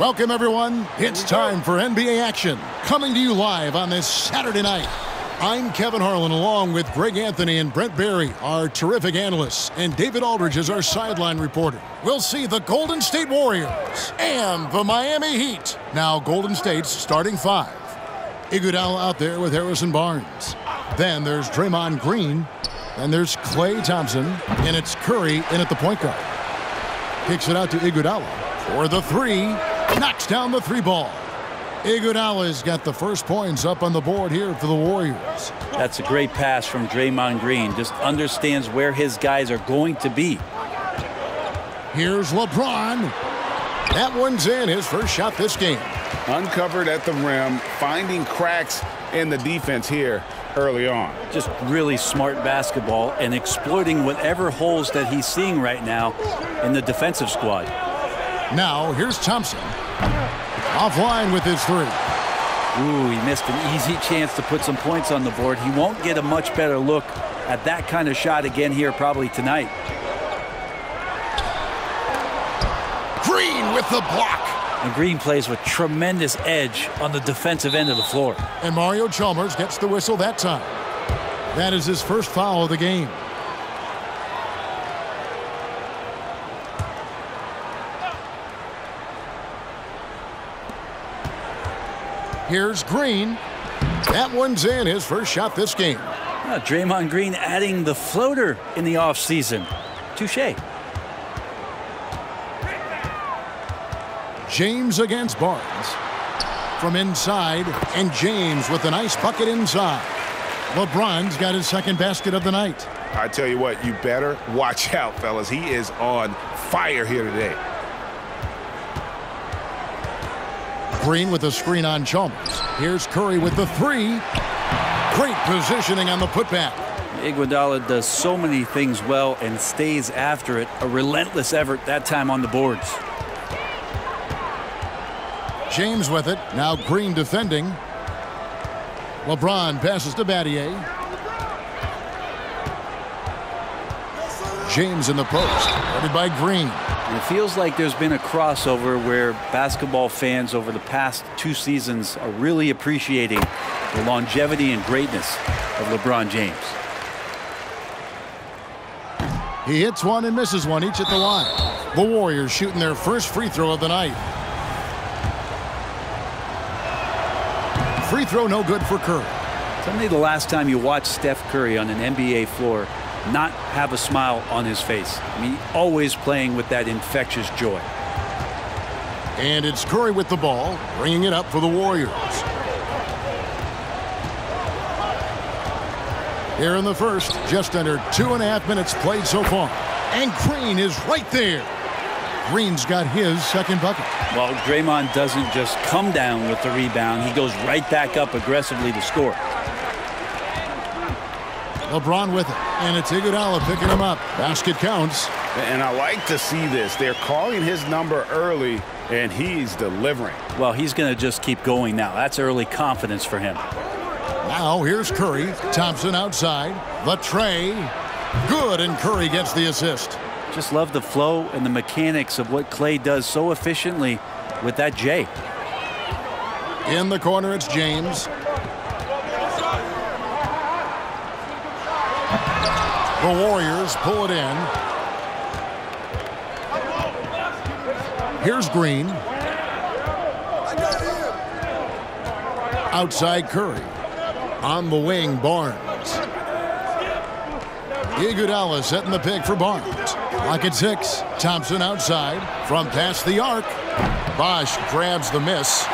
Welcome, everyone. It's time for NBA action, coming to you live on this Saturday night. I'm Kevin Harlan, along with Greg Anthony and Brent Barry, our terrific analysts, and David Aldridge is our sideline reporter. We'll see the Golden State Warriors and the Miami Heat. Now Golden State's starting five. Iguodala out there with Harrison Barnes. Then there's Draymond Green. And there's Klay Thompson. And it's Curry in at the point guard. Kicks it out to Iguodala for the three. Knocks down the three ball. Iguodala's got the first points up on the board here for the Warriors. That's a great pass from Draymond Green. Just understands where his guys are going to be. Here's LeBron. That one's in, his first shot this game. Uncovered at the rim, finding cracks in the defense here early on. Just really smart basketball and exploiting whatever holes that he's seeing right now in the defensive squad. Now, here's Thompson. Offline with his three. Ooh, he missed an easy chance to put some points on the board. He won't get a much better look at that kind of shot again here probably tonight. Green with the block. And Green plays with tremendous edge on the defensive end of the floor. And Mario Chalmers gets the whistle that time. That is his first foul of the game. Here's Green. That one's in, his first shot this game. Oh, Draymond Green adding the floater in the offseason. Touche. James against Barnes. From inside, and James with a nice bucket inside. LeBron's got his second basket of the night. I tell you what, you better watch out, fellas. He is on fire here today. Green with a screen on Chalmers. Here's Curry with the three. Great positioning on the putback. Iguodala does so many things well and stays after it. A relentless effort that time on the boards. James with it. Now Green defending. LeBron passes to Battier. James in the post. Guarded by Green. And it feels like there's been a crossover where basketball fans over the past two seasons are really appreciating the longevity and greatness of LeBron James. He hits one and misses one, each at the line. The Warriors shooting their first free throw of the night. Free throw no good for Curry. Tell me the last time you watched Steph Curry on an NBA floor not have a smile on his face. I mean, always playing with that infectious joy. And it's Curry with the ball, bringing it up for the Warriors. Here in the first, just under 2.5 minutes played so far. And Green is right there. Green's got his second bucket. Well, Draymond doesn't just come down with the rebound. He goes right back up aggressively to score. LeBron with it. And it's Iguodala picking him up. Basket counts. And I like to see this. They're calling his number early, and he's delivering. Well, he's going to just keep going now. That's early confidence for him. Now here's Curry. Thompson outside. The tray. Good, and Curry gets the assist. Just love the flow and the mechanics of what Klay does so efficiently with that J. In the corner, it's James. The Warriors pull it in. Here's Green. Outside Curry. On the wing, Barnes. Iguodala setting the pick for Barnes. Lock at six. Thompson outside from past the arc. Bosh grabs the miss.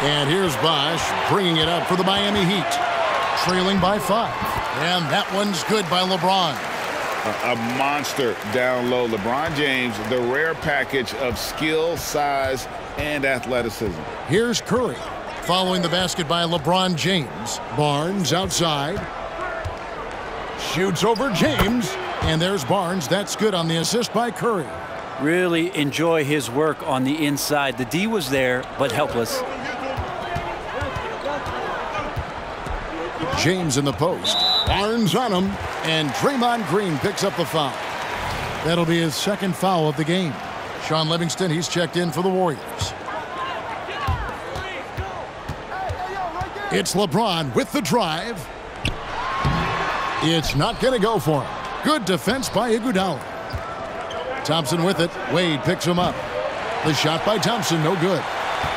And here's Bosh bringing it up for the Miami Heat. Trailing by five. And that one's good by LeBron. A monster down low. LeBron James, the rare package of skill, size, and athleticism. Here's Curry. Following the basket by LeBron James. Barnes outside. Shoots over James. And there's Barnes. That's good on the assist by Curry. Really enjoy his work on the inside. The D was there, but helpless. James in the post. Barnes on him. And Draymond Green picks up the foul. That'll be his second foul of the game. Shaun Livingston, he's checked in for the Warriors. It's LeBron with the drive. It's not going to go for him. Good defense by Iguodala. Thompson with it. Wade picks him up. The shot by Thompson, no good.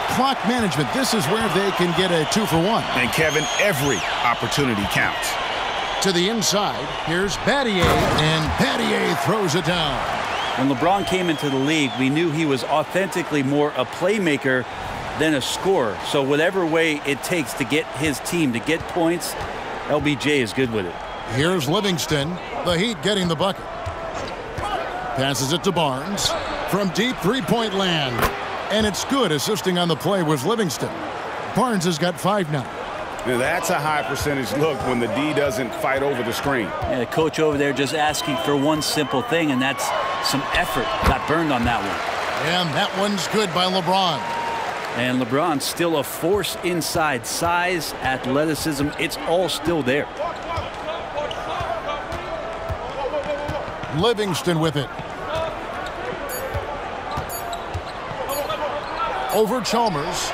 Clock management, this is where they can get a 2-for-1. And Kevin, every opportunity counts. To the inside, here's Battier, and Battier throws it down. When LeBron came into the league, we knew he was authentically more a playmaker than a scorer. So whatever way it takes to get his team to get points, LBJ is good with it. Here's Livingston, the Heat getting the bucket. Passes it to Barnes from deep three-point land. And it's good. Assisting on the play was Livingston. Barnes has got 5 now. Now that's a high percentage look when the D doesn't fight over the screen. Yeah, the coach over there just asking for one simple thing, and that's some effort. Got burned on that one. And that one's good by LeBron. And LeBron's still a force inside. Size, athleticism, it's all still there. Livingston with it. Over Chalmers,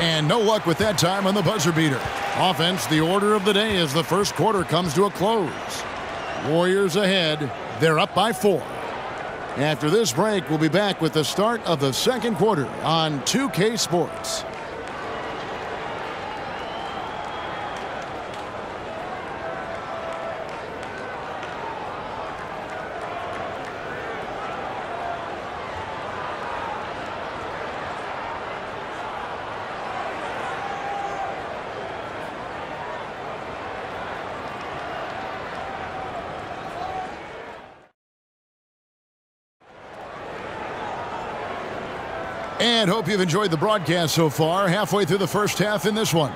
and no luck with that time on the buzzer beater. Offense, the order of the day as the first quarter comes to a close. Warriors ahead, they're up by 4. After this break, we'll be back with the start of the second quarter on 2K Sports. And hope you've enjoyed the broadcast so far. Halfway through the first half in this one.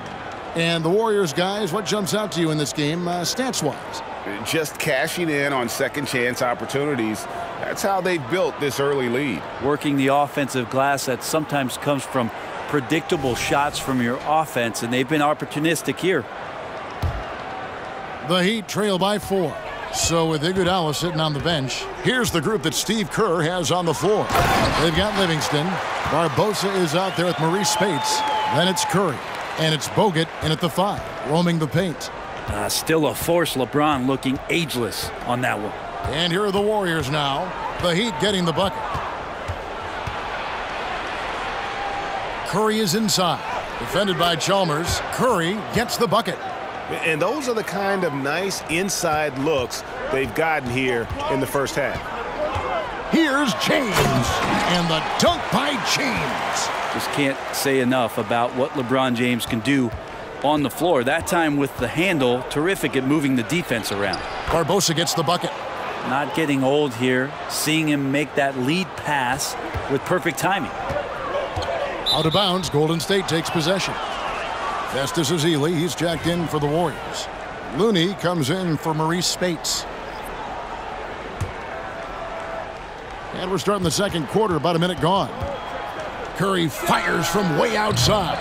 And the Warriors, guys, what jumps out to you in this game, stats-wise? Just cashing in on second-chance opportunities. That's how they've built this early lead. Working the offensive glass that sometimes comes from predictable shots from your offense, and they've been opportunistic here. The Heat trail by 4. So with Iguodala sitting on the bench, here's the group that Steve Kerr has on the floor. They've got Livingston. Barbosa is out there with Marreese Speights. Then it's Curry. And it's Bogut in at the 5, roaming the paint. Still a force. LeBron looking ageless on that one. And here are the Warriors now. The Heat getting the bucket. Curry is inside. Defended by Chalmers. Curry gets the bucket. And those are the kind of nice inside looks they've gotten here in the first half. Here's James, and the dunk by James. Just can't say enough about what LeBron James can do on the floor. That time with the handle, terrific at moving the defense around. Barbosa gets the bucket. Not getting old here, seeing him make that lead pass with perfect timing. Out of bounds, Golden State takes possession. Festus Ezeli, he's jacked in for the Warriors. Looney comes in for Marreese Speights. And we're starting the second quarter, about a minute gone. Curry fires from way outside.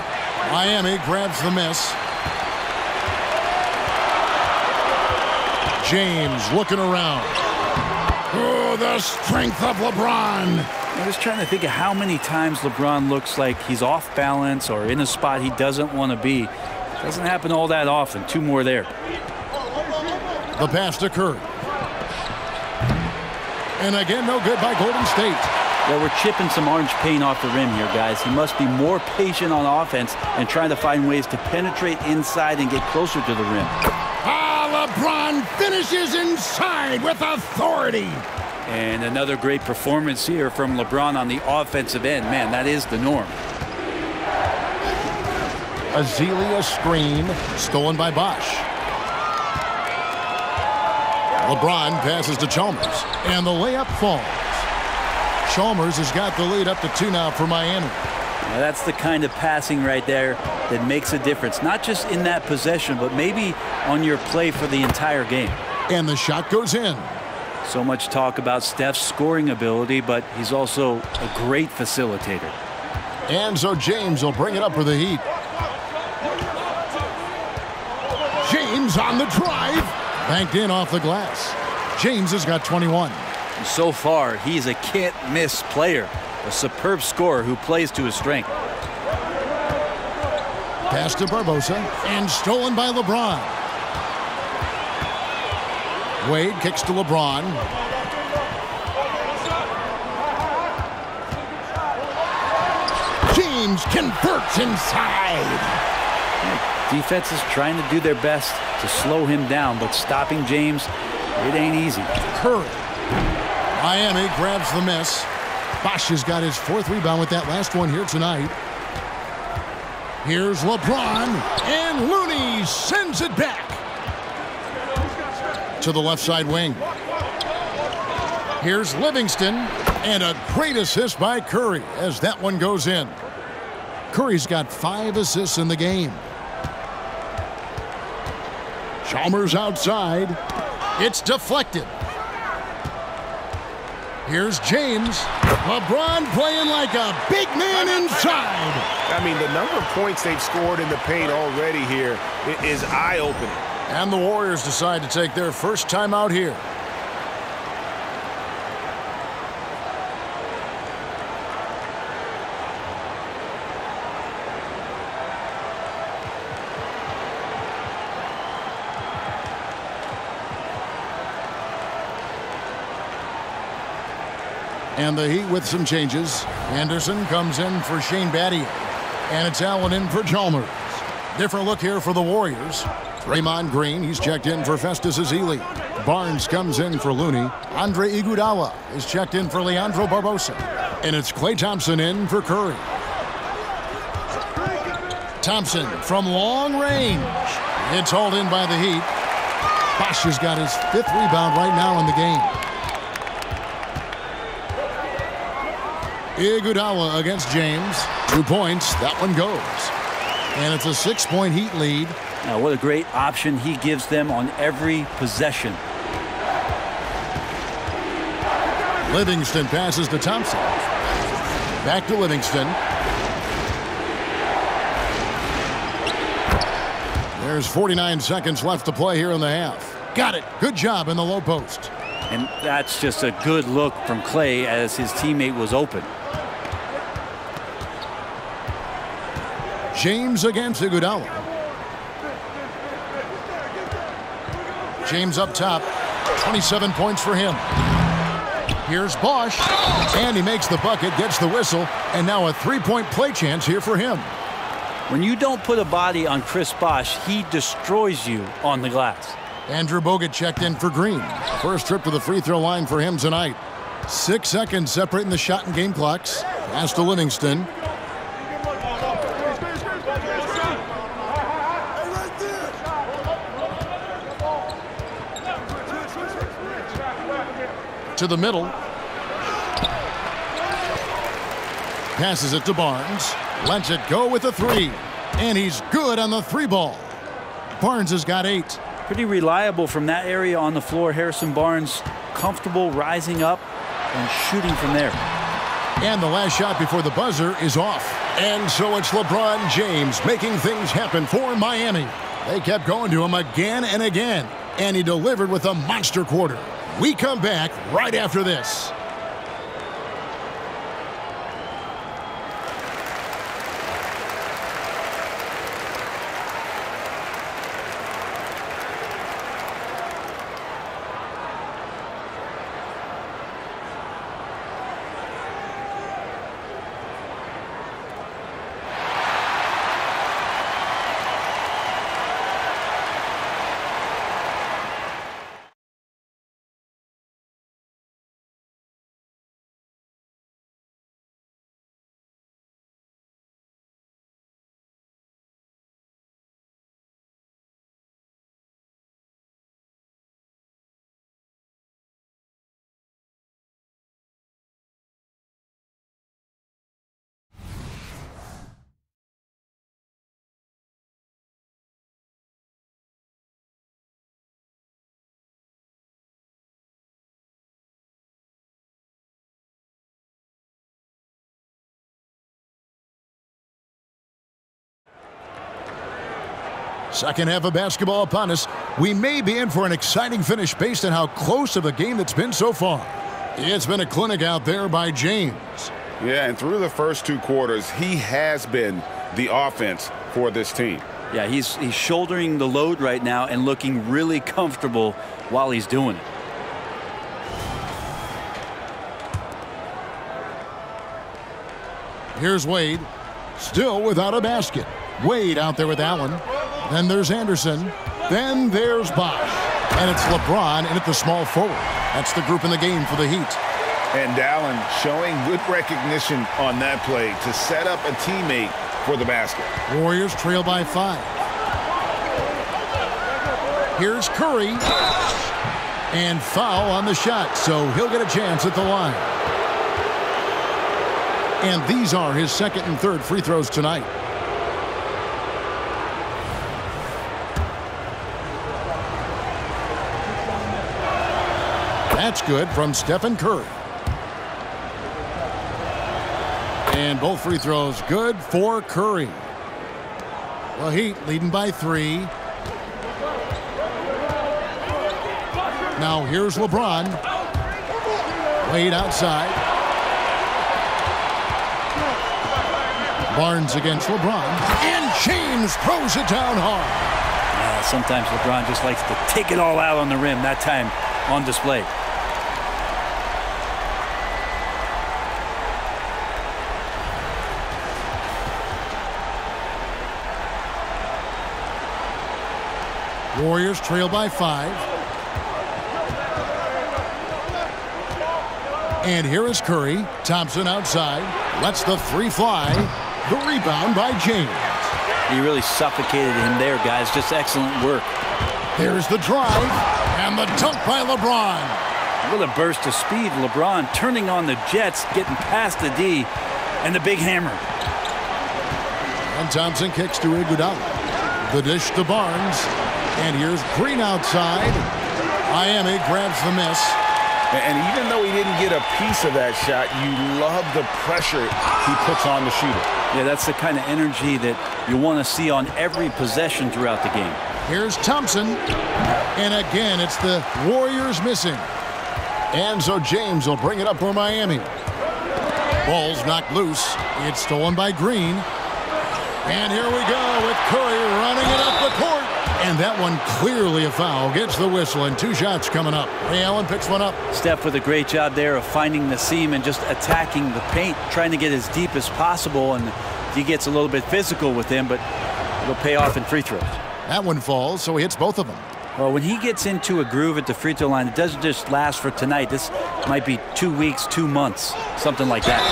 Miami grabs the miss. James looking around. Oh, the strength of LeBron. I'm just trying to think of how many times LeBron looks like he's off balance or in a spot he doesn't want to be. Doesn't happen all that often. 2 more there. The pass to Curry. And again, no good by Golden State. Well, we're chipping some orange paint off the rim here, guys. He must be more patient on offense and trying to find ways to penetrate inside and get closer to the rim. LeBron finishes inside with authority. And another great performance here from LeBron on the offensive end. Man, that is the norm. Ezeli, a screen stolen by Bosh. LeBron passes to Chalmers, and the layup falls. Chalmers has got the lead up to 2 now for Miami. Now that's the kind of passing right there that makes a difference. Not just in that possession, but maybe on your play for the entire game. And the shot goes in. So much talk about Steph's scoring ability, but he's also a great facilitator. And so James will bring it up for the Heat. James on the drive. Banked in off the glass. James has got 21. And so far, he's a can't-miss player. A superb scorer who plays to his strength. Pass to Barbosa, and stolen by LeBron. Wade kicks to LeBron. James converts inside. Defense is trying to do their best to slow him down, but stopping James, it ain't easy. Curry. Miami grabs the miss. Bosh has got his fourth rebound with that last one here tonight. Here's LeBron, and Looney sends it back to the left side wing. Here's Livingston, and a great assist by Curry as that one goes in. Curry's got 5 assists in the game. Chalmers outside. It's deflected. Here's James. LeBron playing like a big man inside. I mean, the number of points they've scored in the paint already here is eye-opening. And the Warriors decide to take their first timeout here. And the Heat with some changes. Anderson comes in for Shane Battier. And it's Allen in for Chalmers. Different look here for the Warriors. Draymond Green, he's checked in for Festus Ezeli. Barnes comes in for Looney. Andre Iguodala is checked in for Leandro Barbosa. And it's Klay Thompson in for Curry. Thompson from long range. It's hauled in by the Heat. Bosh has got his 5th rebound right now in the game. Iguodala against James. 2 points. That one goes. And it's a 6-point Heat lead. Now, what a great option he gives them on every possession. Livingston passes to Thompson. Back to Livingston. There's 49 seconds left to play here in the half. Got it. Good job in the low post. And that's just a good look from Klay as his teammate was open. James against Iguodala. James up top. 27 points for him. Here's Bosh. And he makes the bucket, gets the whistle, and now a 3-point play chance here for him. When you don't put a body on Chris Bosh, he destroys you on the glass. Andrew Bogut checked in for Green. First trip to the free throw line for him tonight. 6 seconds separating the shot and game clocks. Pass to Livingston. To the middle. Passes it to Barnes. Lets it go with a three. And he's good on the three ball. Barnes has got 8. Pretty reliable from that area on the floor. Harrison Barnes comfortable rising up and shooting from there. And the last shot before the buzzer is off. And so it's LeBron James making things happen for Miami. They kept going to him again and again. And he delivered with a monster quarter. We come back right after this. Second half of basketball upon us. We may be in for an exciting finish based on how close of a game it's been so far. It's been a clinic out there by James. Yeah, and through the first 2 quarters, he has been the offense for this team. Yeah, he's shouldering the load right now and looking really comfortable while he's doing it. Here's Wade, still without a basket. Wade out there with Allen. Then there's Anderson. Then there's Bosh. And it's LeBron in at the small forward. That's the group in the game for the Heat. And Allen showing good recognition on that play to set up a teammate for the basket. Warriors trail by 5. Here's Curry. And foul on the shot, so he'll get a chance at the line. And these are his second and third free throws tonight. That's good from Stephen Curry. And both free throws good for Curry. Well, Heat leading by 3. Now here's LeBron. Wade outside. Barnes against LeBron. And James throws it down hard. Yeah, sometimes LeBron just likes to take it all out on the rim. That time on display. Warriors trail by 5. And here is Curry. Thompson outside. Lets the three fly. The rebound by James. He really suffocated him there, guys. Just excellent work. Here's the drive. And the dunk by LeBron. What a burst of speed. LeBron turning on the jets, getting past the D, and the big hammer. And Thompson kicks to Iguodala. The dish to Barnes. And here's Green outside. Miami grabs the miss. And even though he didn't get a piece of that shot, you love the pressure he puts on the shooter. Yeah, that's the kind of energy that you want to see on every possession throughout the game. Here's Thompson. And again, it's the Warriors missing. And so James will bring it up for Miami. Ball's knocked loose. It's stolen by Green. And here we go with Curry running it up the court. And that one clearly a foul. Gets the whistle and 2 shots coming up. Ray Allen picks one up. Steph with a great job there of finding the seam and just attacking the paint, trying to get as deep as possible. And he gets a little bit physical with him, but it'll pay off in free throws. That one falls, so he hits both of them. Well, when he gets into a groove at the free throw line, it doesn't just last for tonight. This might be 2 weeks, 2 months, something like that.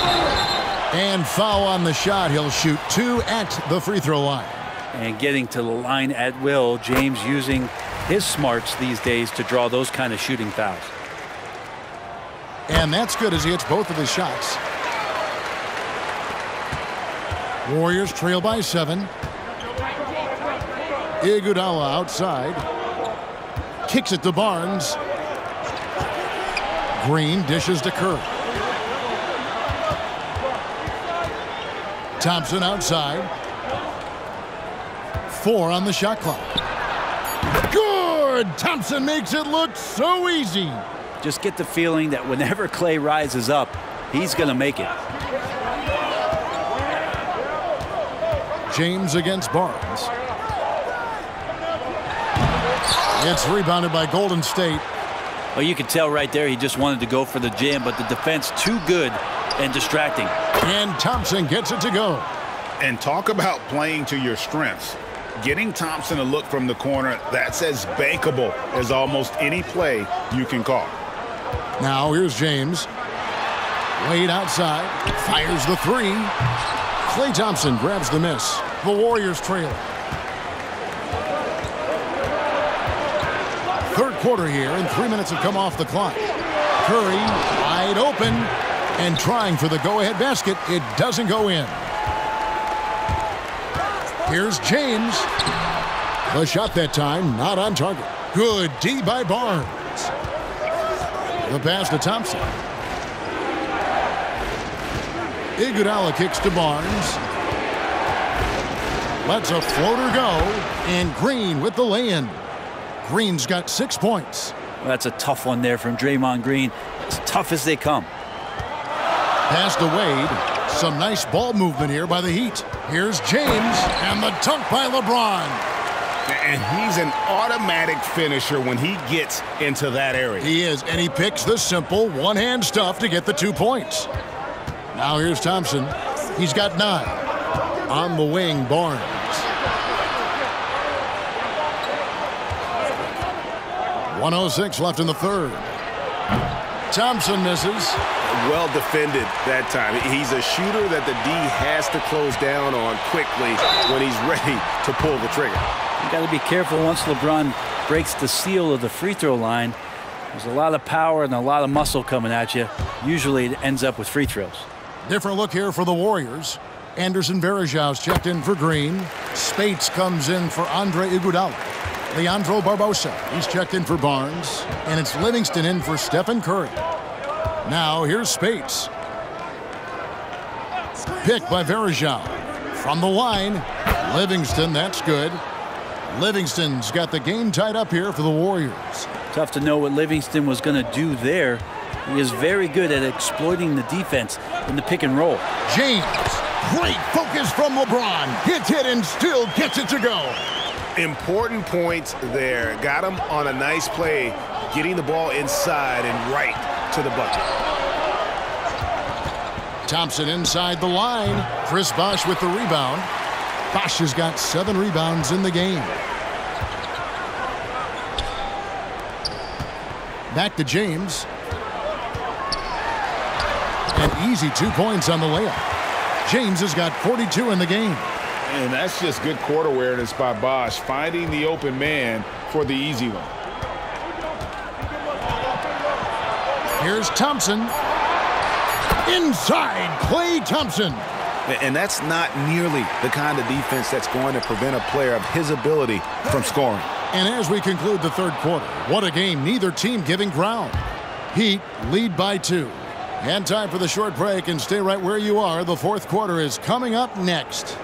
And foul on the shot. He'll shoot 2 at the free throw line. And getting to the line at will. James using his smarts these days to draw those kind of shooting fouls. And that's good as he hits both of his shots. Warriors trail by 7. Iguodala outside. Kicks it to Barnes. Green dishes to Curry. Thompson outside. 4 on the shot clock. Good! Thompson makes it look so easy. Just get the feeling that whenever Klay rises up, he's going to make it. James against Barnes. It's rebounded by Golden State. Well, you could tell right there he just wanted to go for the jam, but the defense too good and distracting. And Thompson gets it to go. And talk about playing to your strengths. Getting Thompson a look from the corner, that's as bankable as almost any play you can call. Now here's James. Wade outside. Fires the 3. Klay Thompson grabs the miss. The Warriors trail. Third quarter here, and 3 minutes have come off the clock. Curry wide open. And trying for the go-ahead basket. It doesn't go in. Here's James. The shot that time not on target. Good D by Barnes. The pass to Thompson. Iguodala kicks to Barnes. Lets a floater go. And Green with the lay-in. Green's got 6 points. Well, that's a tough one there from Draymond Green. As tough as they come. Pass to Wade. Some nice ball movement here by the Heat. Here's James and the dunk by LeBron. And he's an automatic finisher when he gets into that area. He is, and he picks the simple one-hand stuff to get the 2 points. Now here's Thompson. He's got 9. On the wing, Barnes. .106 left in the third. Thompson misses. Well defended that time. He's a shooter that the D has to close down on quickly when he's ready to pull the trigger. You got to be careful once LeBron breaks the seal of the free throw line. There's a lot of power and a lot of muscle coming at you. Usually it ends up with free throws. Different look here for the Warriors. Anderson Varejão's checked in for Green. Speights comes in for Andre Iguodala. Leandro Barbosa, he's checked in for Barnes. And it's Livingston in for Stephen Curry. Now here's Speights. Picked by Varejão. From the line, Livingston, that's good. Livingston's got the game tied up here for the Warriors. Tough to know what Livingston was going to do there. He is very good at exploiting the defense in the pick and roll. James, great focus from LeBron. Gets hit and still gets it to go. Important points there. Got him on a nice play, getting the ball inside and right to the bucket. Thompson inside the line. Chris Bosh with the rebound. Bosh has got 7 rebounds in the game. Back to James. An easy 2 points on the layup. James has got 42 in the game. And that's just good court awareness by Bosh, finding the open man for the easy one. Here's Thompson. Inside, Klay Thompson. And that's not nearly the kind of defense that's going to prevent a player of his ability from scoring. And as we conclude the third quarter, what a game. Neither team giving ground. Heat lead by 2. And time for the short break, and stay right where you are. The fourth quarter is coming up next.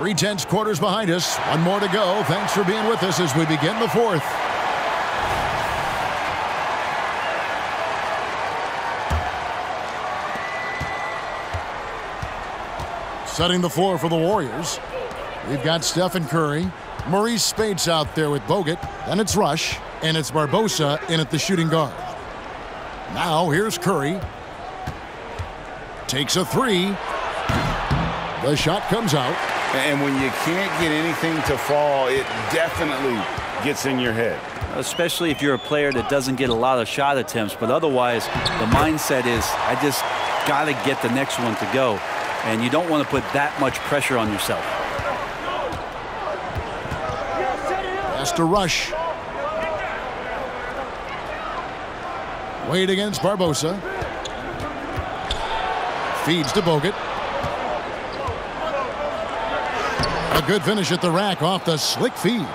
Three-tenths quarters behind us. One more to go. Thanks for being with us as we begin the fourth. Setting the floor for the Warriors. We've got Stephen Curry. Marreese Speights out there with Bogut. Then it's Rush. And it's Barbosa in at the shooting guard. Now here's Curry. Takes a three. The shot comes out. And when you can't get anything to fall, it definitely gets in your head. Especially if you're a player that doesn't get a lot of shot attempts. But otherwise, the mindset is, I just got to get the next one to go. And you don't want to put that much pressure on yourself. That's the Rush. Wade against Barbosa. Feeds to Bogut. A good finish at the rack off the slick feed.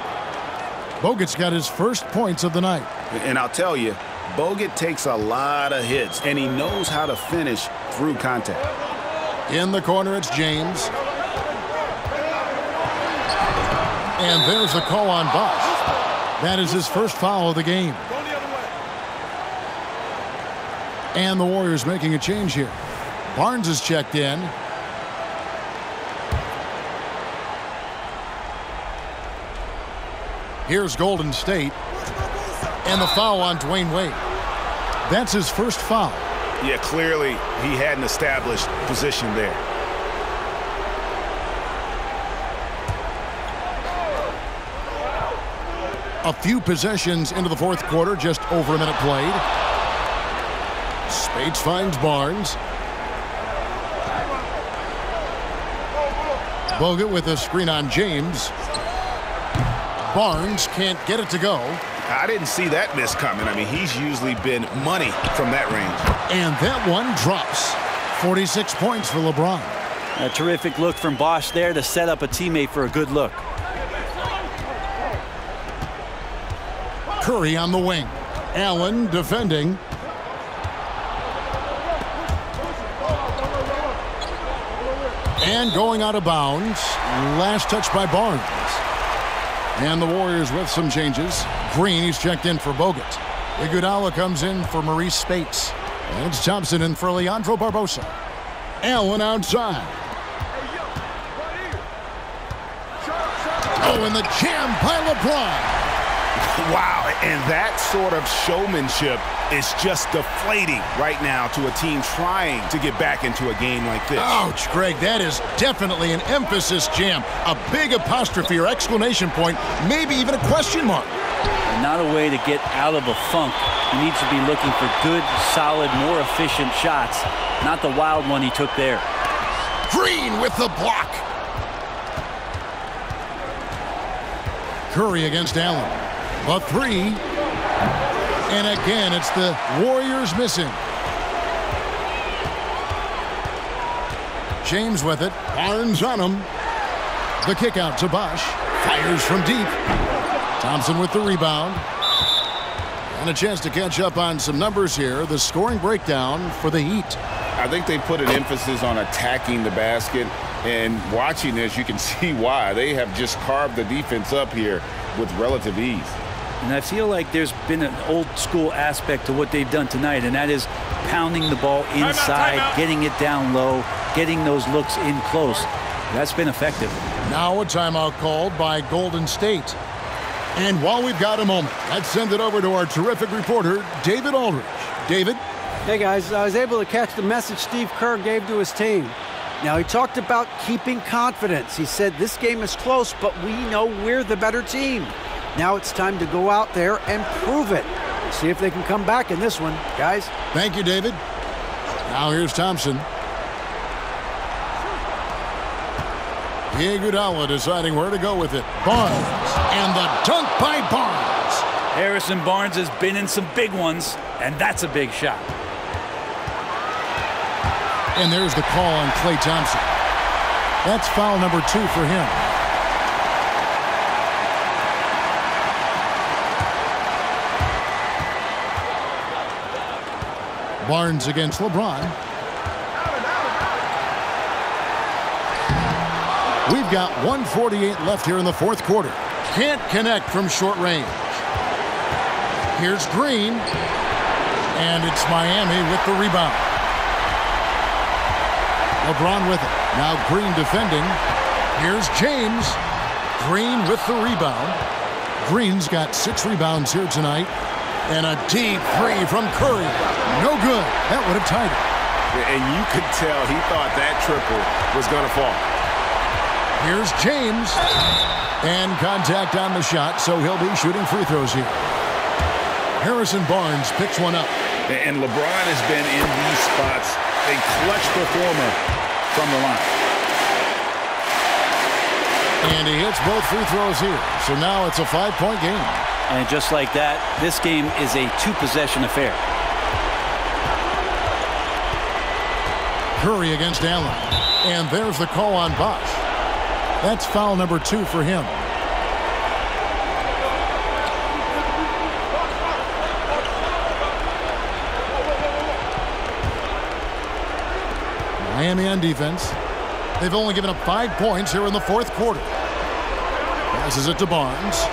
Bogut's got his first points of the night. And I'll tell you, Bogut takes a lot of hits, and he knows how to finish through contact. In the corner, it's James. And there's a call on Bosh. That is his first foul of the game. And the Warriors making a change here. Barnes is checked in. Here's Golden State, and the foul on Dwayne Wade. That's his first foul. Yeah, clearly he had an established position there. A few possessions into the fourth quarter, just over a minute played. Speights finds Barnes. Bogut with a screen on James. Barnes can't get it to go. I didn't see that miss coming. I mean, he's usually been money from that range. And that one drops. 46 points for LeBron. A terrific look from Bosh there to set up a teammate for a good look. Curry on the wing. Allen defending. And going out of bounds. Last touch by Barnes. And the Warriors with some changes. Green, he's checked in for Bogut. Iguodala comes in for Marreese Speights. And it's Thompson in for Leandro Barbosa. Allen outside. Oh, and the jam by LeBron. Wow, and that sort of showmanship is just deflating right now to a team trying to get back into a game like this. Ouch, Greg, that is definitely an emphasis jam. A big apostrophe or exclamation point, maybe even a question mark. Not a way to get out of a funk. He needs to be looking for good, solid, more efficient shots, not the wild one he took there. Green with the block. Curry against Allen. A three, and again, it's the Warriors missing. James with it, Barnes on him. The kick out to Bosh, fires from deep. Thompson with the rebound. And a chance to catch up on some numbers here. The scoring breakdown for the Heat. I think they put an emphasis on attacking the basket, and watching this, you can see why. They have just carved the defense up here with relative ease. And I feel like there's been an old-school aspect to what they've done tonight, and that is pounding the ball inside, time out. Getting it down low, getting those looks in close. That's been effective. Now a timeout called by Golden State. And while we've got a moment, let's send it over to our terrific reporter, David Aldridge. David? Hey, guys. I was able to catch the message Steve Kerr gave to his team. Now, he talked about keeping confidence. He said, this game is close, but we know we're the better team. Now it's time to go out there and prove it. See if they can come back in this one, guys. Thank you, David. Now here's Thompson. Iguodala deciding where to go with it. Barnes, and the dunk by Barnes. Harrison Barnes has been in some big ones, and that's a big shot. And there's the call on Klay Thompson. That's foul number 2 for him. Barnes against LeBron. We've got 1:48 left here in the fourth quarter. Can't connect from short range. Here's Green. And it's Miami with the rebound. LeBron with it. Now Green defending. Here's James. Green with the rebound. Green's got 6 rebounds here tonight. And a deep three from Curry. No good. That would have tied it. And you could tell he thought that triple was going to fall. Here's James. And contact on the shot, so he'll be shooting free throws here. Harrison Barnes picks one up. And LeBron has been in these spots a clutch performer from the line. And he hits both free throws here. So now it's a 5-point game. And just like that, this game is a 2-possession affair. Curry against Allen. And there's the call on Bosh. That's foul number 2 for him. Miami on defense. They've only given up 5 points here in the fourth quarter. Passes it to Barnes.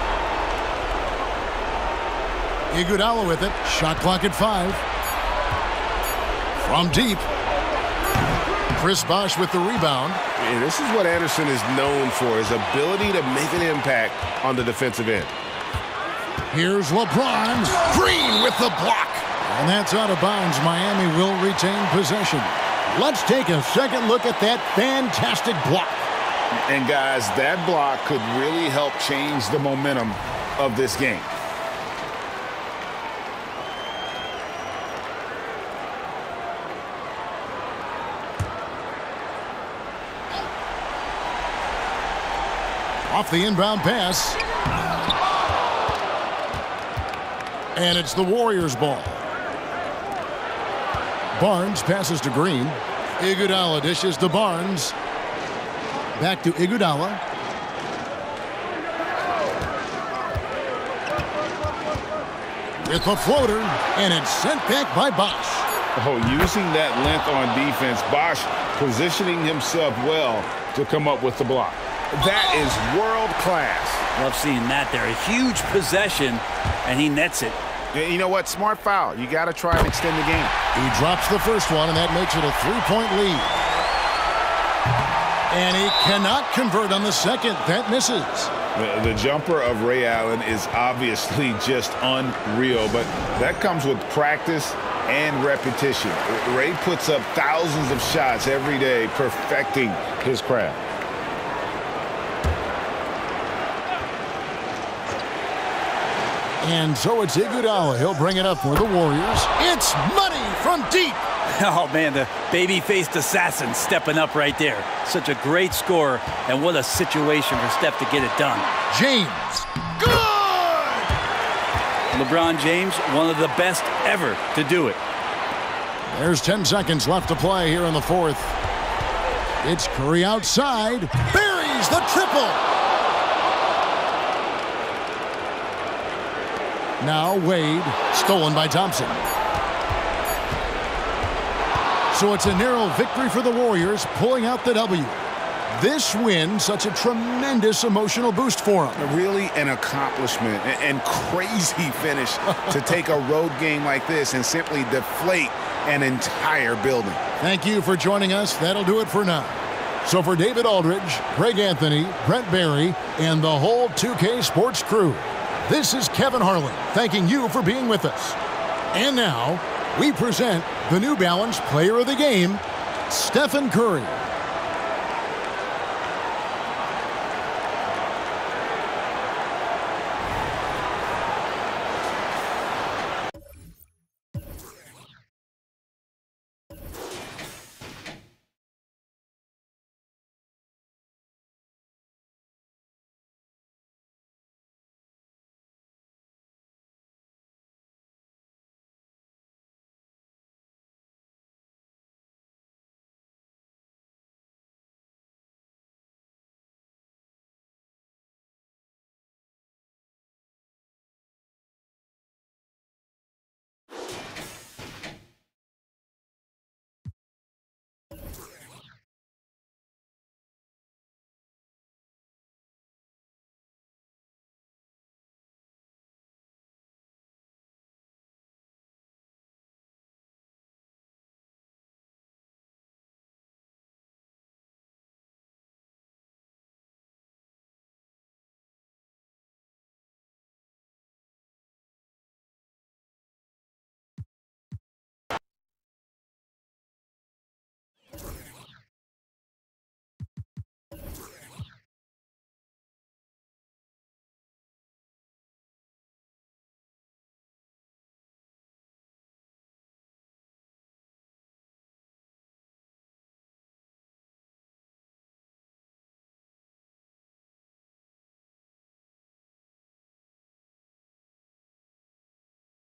Iguodala with it. Shot clock at 5. From deep. Chris Bosh with the rebound. Yeah, this is what Anderson is known for, his ability to make an impact on the defensive end. Here's LeBron. Green with the block. And that's out of bounds. Miami will retain possession. Let's take a second look at that fantastic block. And, guys, that block could really help change the momentum of this game. Off the inbound pass. And it's the Warriors' ball. Barnes passes to Green. Iguodala dishes to Barnes. Back to Iguodala. It's a floater, and it's sent back by Bosh. Oh, using that length on defense, Bosh positioning himself well to come up with the block. That is world-class. Love seeing that there. A huge possession, and he nets it. Yeah, you know what? Smart foul. You got to try and extend the game. He drops the first one, and that makes it a three-point lead. And he cannot convert on the second. That misses. The jumper of Ray Allen is obviously just unreal, but that comes with practice and repetition. Ray puts up thousands of shots every day, perfecting his craft. And so it's Iguodala. He'll bring it up for the Warriors. It's money from deep. Oh, man, the baby-faced assassin stepping up right there. Such a great scorer, and what a situation for Steph to get it done. James. Good! LeBron James, one of the best ever to do it. There's 10 seconds left to play here in the fourth. It's Curry outside. Buries the triple. Now Wade, stolen by Thompson. So it's a narrow victory for the Warriors, pulling out the W. This win, such a tremendous emotional boost for them. Really an accomplishment and crazy finish to take a road game like this and simply deflate an entire building. Thank you for joining us. That'll do it for now. So for David Aldridge, Greg Anthony, Brent Barry, and the whole 2K Sports crew, this is Kevin Harlan thanking you for being with us. And now, we present the New Balance Player of the Game, Stephen Curry.